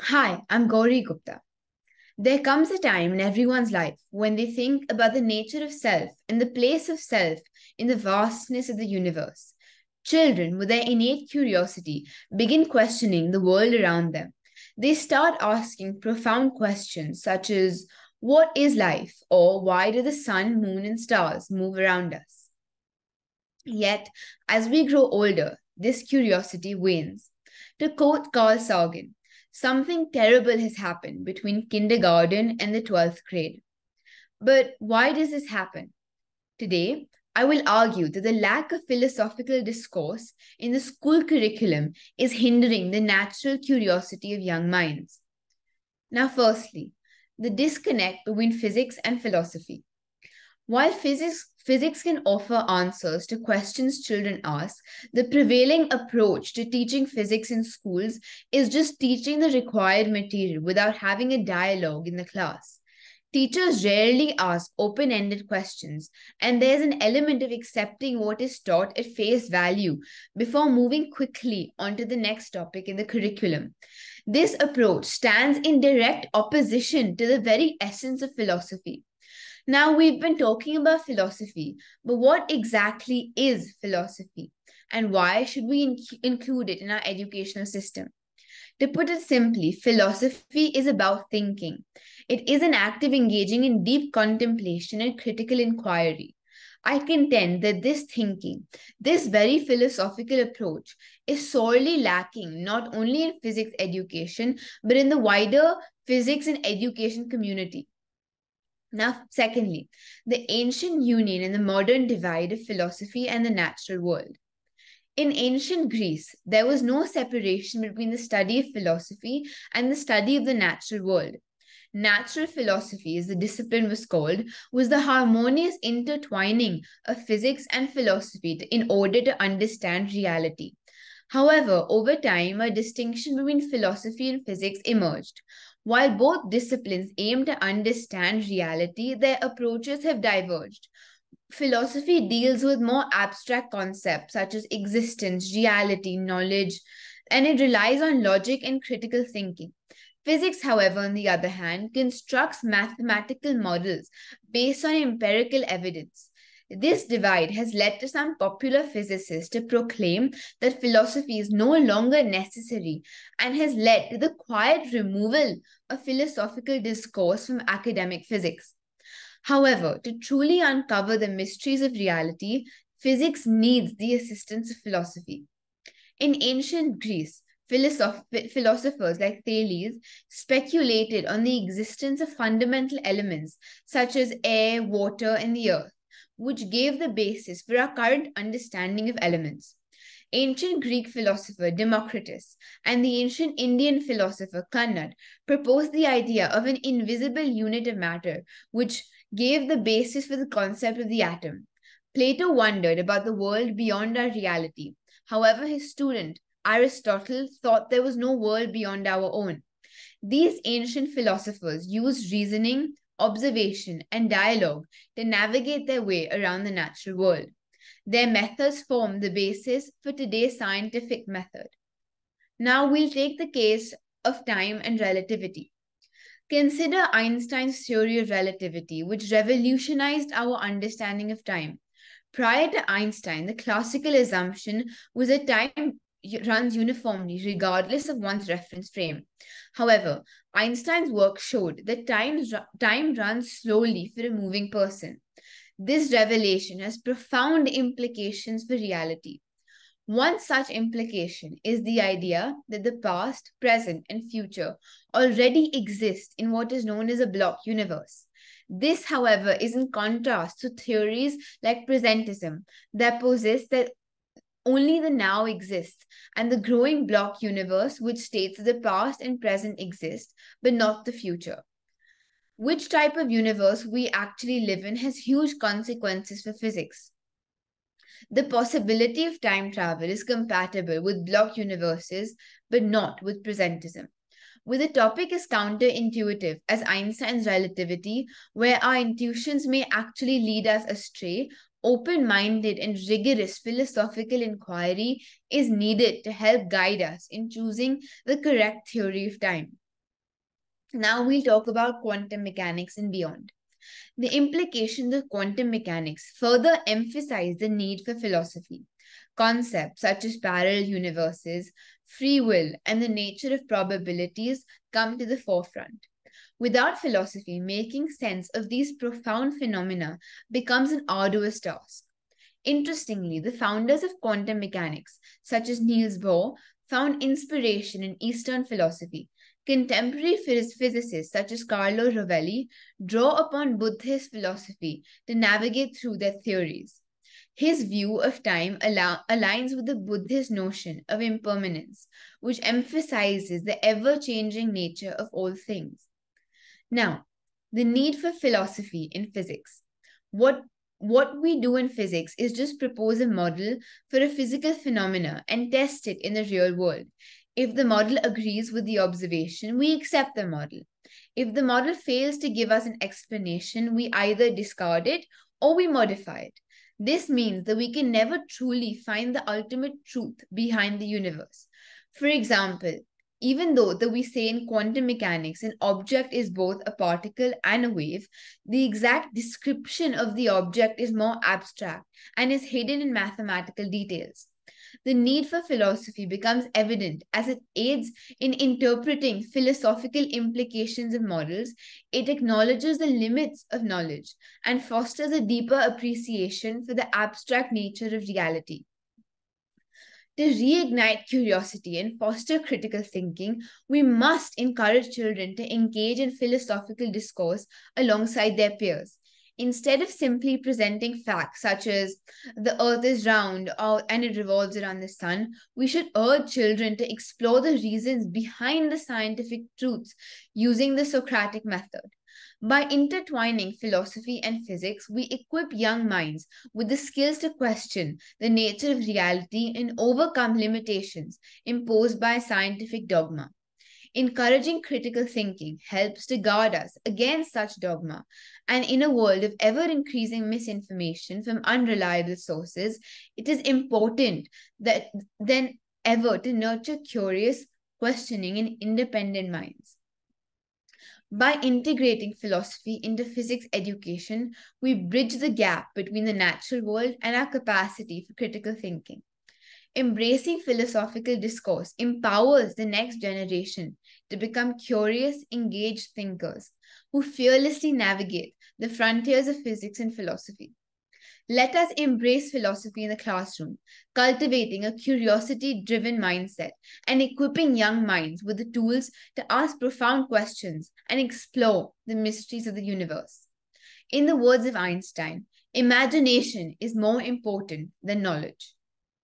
Hi, I'm Gauri Gupta. There comes a time in everyone's life when they think about the nature of self and the place of self in the vastness of the universe. Children, with their innate curiosity, begin questioning the world around them. They start asking profound questions such as, what is life? Or why do the sun, moon, and stars move around us? Yet, as we grow older, this curiosity wanes. To quote Carl Sagan, "Something terrible has happened between kindergarten and the 12th grade." But why does this happen? Today, I will argue that the lack of philosophical discourse in the school curriculum is hindering the natural curiosity of young minds. Now, firstly, the disconnect between physics and philosophy. While physics can offer answers to questions children ask, the prevailing approach to teaching physics in schools is just teaching the required material without having a dialogue in the class. Teachers rarely ask open-ended questions, and there's an element of accepting what is taught at face value before moving quickly onto the next topic in the curriculum. This approach stands in direct opposition to the very essence of philosophy. Now, we've been talking about philosophy, but what exactly is philosophy, and why should we include it in our educational system? To put it simply, philosophy is about thinking. It is an act of engaging in deep contemplation and critical inquiry. I contend that this thinking, this very philosophical approach, is sorely lacking not only in physics education, but in the wider physics and education community. Now, secondly, the ancient union and the modern divide of philosophy and the natural world. In ancient Greece, there was no separation between the study of philosophy and the study of the natural world. Natural philosophy, as the discipline was called, was the harmonious intertwining of physics and philosophy in order to understand reality. However, over time, a distinction between philosophy and physics emerged. While both disciplines aim to understand reality, their approaches have diverged. Philosophy deals with more abstract concepts such as existence, reality, knowledge, and it relies on logic and critical thinking. Physics, however, on the other hand, constructs mathematical models based on empirical evidence. This divide has led to some popular physicists to proclaim that philosophy is no longer necessary and has led to the quiet removal of philosophical discourse from academic physics. However, to truly uncover the mysteries of reality, physics needs the assistance of philosophy. In ancient Greece, philosophers like Thales speculated on the existence of fundamental elements such as air, water, and the earth, which gave the basis for our current understanding of elements. Ancient Greek philosopher Democritus and the ancient Indian philosopher Kannad proposed the idea of an invisible unit of matter, which gave the basis for the concept of the atom. Plato wondered about the world beyond our reality. However, his student Aristotle thought there was no world beyond our own. These ancient philosophers used reasoning, observation, and dialogue to navigate their way around the natural world. Their methods form the basis for today's scientific method. Now we'll take the case of time and relativity. Consider Einstein's theory of relativity, which revolutionized our understanding of time. Prior to Einstein, the classical assumption was that time runs uniformly regardless of one's reference frame. However, Einstein's work showed that time runs slowly for a moving person. This revelation has profound implications for reality. One such implication is the idea that the past, present, and future already exist in what is known as a block universe. This, however, is in contrast to theories like presentism that posits that only the now exists, and the growing block universe, which states the past and present exist, but not the future. Which type of universe we actually live in has huge consequences for physics. The possibility of time travel is compatible with block universes, but not with presentism. Where the topic is counterintuitive, as Einstein's relativity, where our intuitions may actually lead us astray, open-minded and rigorous philosophical inquiry is needed to help guide us in choosing the correct theory of time. Now we'll talk about quantum mechanics and beyond. The implications of quantum mechanics further emphasize the need for philosophy. Concepts such as parallel universes, free will, and the nature of probabilities come to the forefront. Without philosophy, making sense of these profound phenomena becomes an arduous task. Interestingly, the founders of quantum mechanics, such as Niels Bohr, found inspiration in Eastern philosophy. Contemporary physicists, such as Carlo Rovelli, draw upon Buddhist philosophy to navigate through their theories. His view of time aligns with the Buddhist notion of impermanence, which emphasizes the ever-changing nature of all things. Now, the need for philosophy in physics. What we do in physics is just propose a model for a physical phenomena and test it in the real world. If the model agrees with the observation, we accept the model. If the model fails to give us an explanation, we either discard it or we modify it. This means that we can never truly find the ultimate truth behind the universe. For example, even though we say in quantum mechanics an object is both a particle and a wave, the exact description of the object is more abstract and is hidden in mathematical details. The need for philosophy becomes evident as it aids in interpreting philosophical implications of models. It acknowledges the limits of knowledge and fosters a deeper appreciation for the abstract nature of reality. To reignite curiosity and foster critical thinking, we must encourage children to engage in philosophical discourse alongside their peers. Instead of simply presenting facts such as the earth is round and it revolves around the sun, we should urge children to explore the reasons behind the scientific truths using the Socratic method. By intertwining philosophy and physics, we equip young minds with the skills to question the nature of reality and overcome limitations imposed by scientific dogma. Encouraging critical thinking helps to guard us against such dogma, and in a world of ever-increasing misinformation from unreliable sources, it is important than ever to nurture curious, questioning, and independent minds. By integrating philosophy into physics education, we bridge the gap between the natural world and our capacity for critical thinking. Embracing philosophical discourse empowers the next generation to become curious, engaged thinkers who fearlessly navigate the frontiers of physics and philosophy. Let us embrace philosophy in the classroom, cultivating a curiosity-driven mindset and equipping young minds with the tools to ask profound questions and explore the mysteries of the universe. In the words of Einstein, imagination is more important than knowledge.